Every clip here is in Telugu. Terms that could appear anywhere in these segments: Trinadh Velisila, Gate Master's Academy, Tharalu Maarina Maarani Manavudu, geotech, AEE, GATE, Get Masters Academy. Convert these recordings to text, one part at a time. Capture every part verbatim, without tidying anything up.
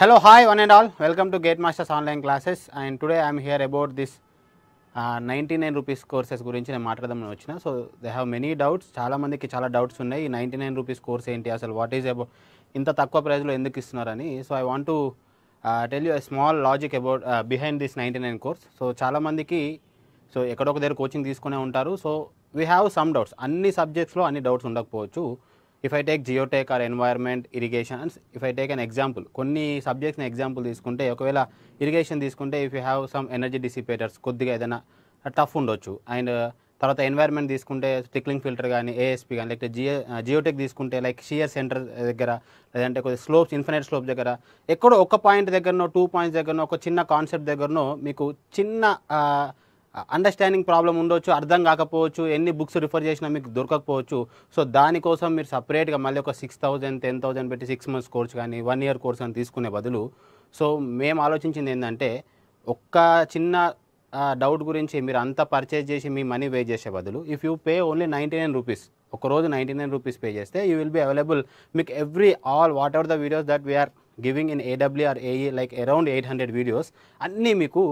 Hello, hi one and all, welcome to GATE Masters online classes, and today I am here about this uh, ninety-nine rupees courses గురించి నేను మాట్లాడదామని వచ్చినా. So they have many doubts, చాలా మందికి చాలా డౌట్స్ ఉన్నాయి. ఈ ninety-nine rupees కోర్స్ ఏంటి అసలు, వాట్ ఈజ్ అబౌట్, ఇంత తక్కువ ప్రైస్లో ఎందుకు ఇస్తున్నారని. So I want to tell you a small logic about behind this ninety-nine course. So చాలా మందికి సో ఎక్కడొక దగ్గర కోచింగ్ తీసుకునే ఉంటారు. So we have some doubts, అన్ని సబ్జెక్ట్స్లో అన్ని డౌట్స్ ఉండకపోవచ్చు. If I take geotech or environment, irrigation, and if I take an example, కొన్ని సబ్జెక్ట్స్ని ఎగ్జాంపుల్ తీసుకుంటే, ఒకవేళ ఇరిగేషన్ తీసుకుంటే if you have some energy dissipators కొద్దిగా ఏదైనా టఫ్ ఉండొచ్చు. అండ్ తర్వాత ఎన్వైర్న్మెంట్ తీసుకుంటే స్టిక్లింగ్ ఫిల్టర్ కానీ ఏఎస్పీ కానీ, లేకపోతే జియో జియోటెక్ తీసుకుంటే లైక్ షియర్ సెంటర్ దగ్గర, లేదంటే కొద్దిగా స్లోప్స్ ఇన్ఫినైట్ స్లోప్ దగ్గర ఎక్కడో ఒక పాయింట్ దగ్గరనో టూ పాయింట్స్ దగ్గరనో ఒక చిన్న కాన్సెప్ట్ దగ్గరనో మీకు చిన్న అండర్స్టాండింగ్ ప్రాబ్లం ఉండొచ్చు, అర్థం కాకపోవచ్చు, ఎన్ని బుక్స్ రిఫర్ చేసినా మీకు దొరకకపోవచ్చు. సో దానికోసం మీరు సపరేట్గా మళ్ళీ ఒక సిక్స్ థౌజండ్ టెన్ థౌజండ్ పెట్టి సిక్స్ మంత్స్ కోర్స్ కానీ వన్ ఇయర్ కోర్స్ అని తీసుకునే బదులు, సో మేము ఆలోచించింది ఏంటంటే ఒక్క చిన్న డౌట్ గురించి మీరు అంతా పర్చేజ్ చేసి మీ మనీ వేస్ట్ చేసే బదులు, if you pay only ninety nine rupees ఒకరోజు నైంటీ నైన్ రూపీస్ పే చేస్తే యూ విల్ బీ అవైలబుల్ మీకు every all whatever the videos that we are giving in AW R AE like around eight hundred videos అన్నీ మీకు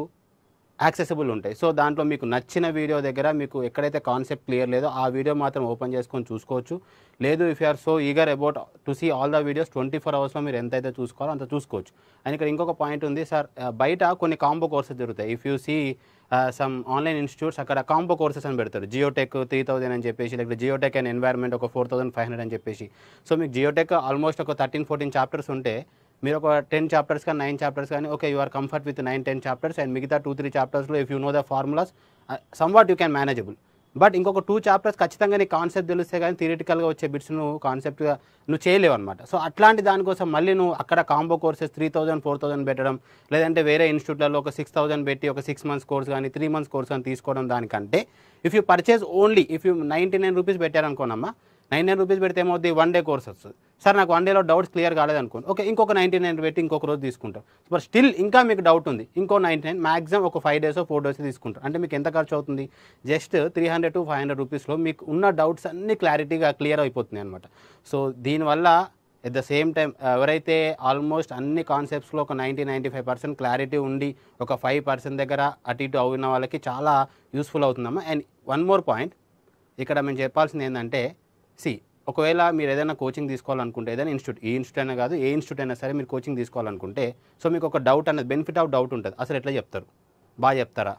యాక్సెసిబుల్ ఉంటాయి. సో దాంట్లో మీకు నచ్చిన వీడియో దగ్గర మీకు ఎక్కడైతే కాన్సెప్ట్ క్లియర్ లేదో ఆ వీడియో మాత్రం ఓపెన్ చేసుకొని చూసుకోవచ్చు. లేదు if you are so eager about to see all the videos twenty four అవర్స్లో మీరు ఎంతైతే చూసుకోవాలో అంత చూసుకోవచ్చు. అండ్ ఇక్కడ ఇంకొక పాయింట్ ఉంది సార్, బయట కొన్ని కాంబో కోర్సెస్ జరుగుతాయి. If you see some online institutes అక్కడ కాంబో కోర్సెస్ అని పెడతారు. జియోటెక్ త్రీ థౌసండ్ అని చెప్పేసి, లేకపోతే జియోటెక్ అండ్ ఎన్వైర్న్మెంట్ ఒక ఫోర్ థౌసండ్ ఫైవ్ హండ్రెడ్ అని చెప్పేసి. సో మీకు జియోటెక్ ఆల్మోస్ట్ ఒక థర్టీన్ ఫోర్టీన్ చాప్టర్స్ ఉంటే మీరు ఒక టెన్ చాప్టర్స్ కానీ నైన్ చాప్టర్స్ కానీ okay you are comfort with nine ten chapters, and మిగతా టూ త్రీ చాప్టర్స్లో if you know the formulas somewhat you can manageable. But ఇంకొక టూ చాప్టర్స్ ఖచ్చితంగా నీ కాన్సెప్ట్ తెలిస్తే కానీ థియరిటికల్గా వచ్చే బిట్స్ నువ్వు కాన్సెప్ట్గా నువ్వు చేయలేవు అనమాట. సో అట్లాంటి దానికోసం మళ్ళీ నువ్వు అక్కడ combo courses three thousand four thousand పెట్టడం, లేదంటే వేరే ఇన్స్టిట్యూట్లలో ఒక సిక్స్ థౌసండ్ పెట్టి ఒక సిక్స్ మంత్స్ కోర్స్ కానీ త్రీ మంత్స్ కోర్స్ కానీ తీసుకోవడం దానికంటే, if you purchase only if you ninety nine rupees పెట్టారనుకోనమ్మా, నైన్ నైన్ రూపీస్ పెడితే ఏమవుద్ది, వన్ డే కోర్స్ వస్తుంది. సార్ నాకు వన్ డేలో డౌట్స్ క్లియర్ కాలేదనుకోండి, ఓకే ఇంకొక నైంటీ నైన్ పెట్టి ఇంకొక రోజు తీసుకుంటారు. బట్ స్టిల్ ఇంకా మీకు డౌట్ ఉంది ఇంకో నైంటీ నైన్ మ్యాక్సిమం ఒక ఫైవ్ డేస్ ఫోర్ డేస్ తీసుకుంటారు. అంటే మీకు ఎంత ఖర్చు అవుతుంది, just three hundred to five hundred రూపీస్లో మీకు ఉన్న డౌట్స్ అన్నీ క్లారిటీగా క్లియర్ అయిపోతున్నాయి అనమాట. సో దీనివల్ల ఎట్ ద సేమ్ టైం ఎవరైతే ఆల్మోస్ట్ అన్ని కాన్సెప్ట్స్లో ఒక ninety ninety five percent clarity ఉండి ఒక ఫైవ్ పర్సెంట్ దగ్గర అటు ఇటు అవున్న వాళ్ళకి చాలా యూస్ఫుల్ అవుతుందమ్మా. అండ్ వన్ మోర్ పాయింట్ ఇక్కడ మేము చెప్పాల్సింది ఏంటంటే, సి ఒకవేళ మీరు ఏదైనా కోచింగ్ తీసుకోవాలనుకుంటే, ఏదైనా ఇన్స్టిట్యూట్ ఈ ఇన్స్టిట్యూట్ అయినా కాదు ఏ ఇన్స్టిట్యూట్ అయినా సరే మీరు కోచింగ్ తీసుకోవాలనుకుంటే, సో మీకు ఒక డౌట్ అనేది బెనిఫిట్ ఆఫ్ డౌట్ ఉంటుంది. అసలు ఎట్లా చెప్తారు, బాగా చెప్తారా,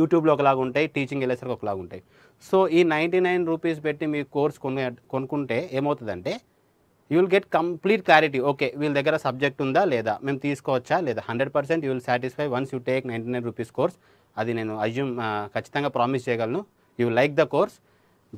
యూట్యూబ్లో ఒకలాగా ఉంటాయి, టీచింగ్ వెళ్ళేసరికి ఒకలాగా ఉంటాయి. సో ఈ నైంటీ నైన్ రూపీస్ పెట్టి మీరు కోర్స్ కొను కొనుక్కుంటే ఏమవుతుందంటే you will get complete clarity. Okay వీళ్ళ దగ్గర సబ్జెక్ట్ ఉందా లేదా, మేము తీసుకోవచ్చా లేదా, hundred percent you will satisfy once you take ninety nine rupees course. అది నేను అజ్యూమ్ ఖచ్చితంగా ప్రామిస్ చేయగలను. You like the course,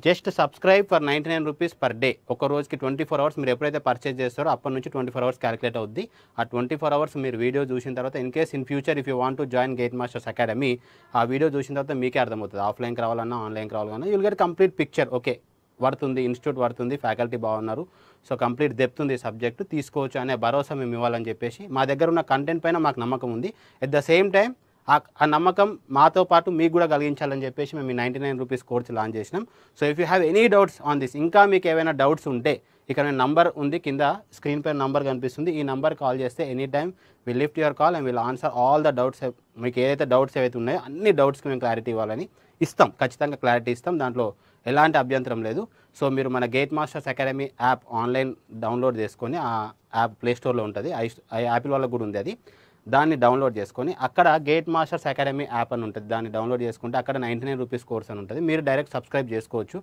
just subscribe for ninety nine rupees per day. ఒక రోజుకి ట్వంటీ ఫోర్ అవర్స్ మీరు ఎప్పుడైతే పర్చేజ్ చేస్తారో అప్పటి నుంచి ట్వంటీ ఫోర్ అవర్స్ క్యాలిక్యులేట్ అవుద్ది. ఆ ట్వంటీ ఫోర్ అవర్స్ మీరు వీడియో చూసిన తర్వాత, in case in future if you want to join GATE Masters Academy, ఆ వీడియో చూసిన తర్వాత మీకే అర్థమవుతుంది. ఆఫ్లైన్కి రావాలన్నా ఆన్లైన్కి రావాలన్నా you will get complete picture. Okay వర్తుంది, ఇన్స్టిట్యూట్ వర్తుంది, ఫ్యాకల్టీ బాగున్నారు, సో కంప్లీట్ డెప్త్ ఉంది సబ్జెక్టు, తీసుకోవచ్చు అనే భరోసా మేము ఇవ్వాలని చెప్పేసి మా దగ్గర ఉన్న కంటెంట్ పైన మాకు నమ్మకం ఉంది. ఎట్ ద సేమ్ టైం ఆ నమ్మకం మాతో పాటు మీకు కూడా కలిగించాలని చెప్పేసి మేము ఈ ninety nine rupees course launch చేసినాం. So if you have any doubts on this, ఇంకా మీకు ఏమైనా డౌట్స్ ఉంటే ఇక్కడ నేను నంబర్ ఉంది, కింద స్క్రీన్ పైన నంబర్ కనిపిస్తుంది, ఈ నంబర్ కాల్ చేస్తే any time will lift your call and will answer all the doubts. మీకు ఏదైతే డౌట్స్ ఏవైతే ఉన్నాయో అన్ని డౌట్స్కి మేము క్లారిటీ ఇవ్వాలని ఇస్తాం, ఖచ్చితంగా క్లారిటీ ఇస్తాం, దాంట్లో ఎలాంటి అభ్యంతరం లేదు. సో మీరు మన GATE Masters Academy app online download చేసుకొని, ఆ యాప్ ప్లేస్టోర్లో ఉంటుంది, ఐ యాపిల్ వాళ్ళకు కూడా ఉంది, అది దాన్ని డౌన్లోడ్ చేసుకొని అక్కడ గేట్ మాస్టర్స్ అకాడమీ యాప్ అని ఉంటుంది, దాన్ని డౌన్లోడ్ చేసుకుంటే అక్కడ నైంటీ నైన్ రూపీస్ కోర్స్ అని ఉంటుంది. మీరు డైరెక్ట్ సబ్స్క్రైబ్ చేసుకోవచ్చు,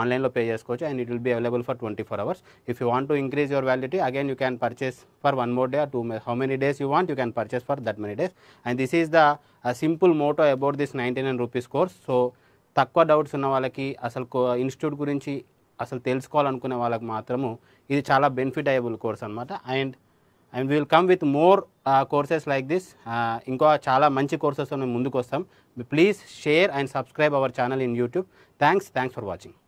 ఆన్లైన్లో పే చేసుకోవచ్చు, and it will be available for twenty four hours. If you want to increase your validity again you can purchase for one more day or two, how many days you want you can purchase for that many days. And this is the simple motto about this ninety nine rupees course. So తక్కువ డౌట్స్ ఉన్న వాళ్ళకి, అసలు ఇన్స్టిట్యూట్ గురించి అసలు తెలుసుకోవాలనుకునే వాళ్ళకి మాత్రము ఇది చాలా బెనిఫిట్ అయ్యేబుల్ కోర్స్ అనమాట. And and we will come with more courses like this, ఇంకా చాలా మంచి కోర్సెస్తో మేము ముందుకు వస్తాం. Please share and subscribe our channel in YouTube. Thanks thanks for watching.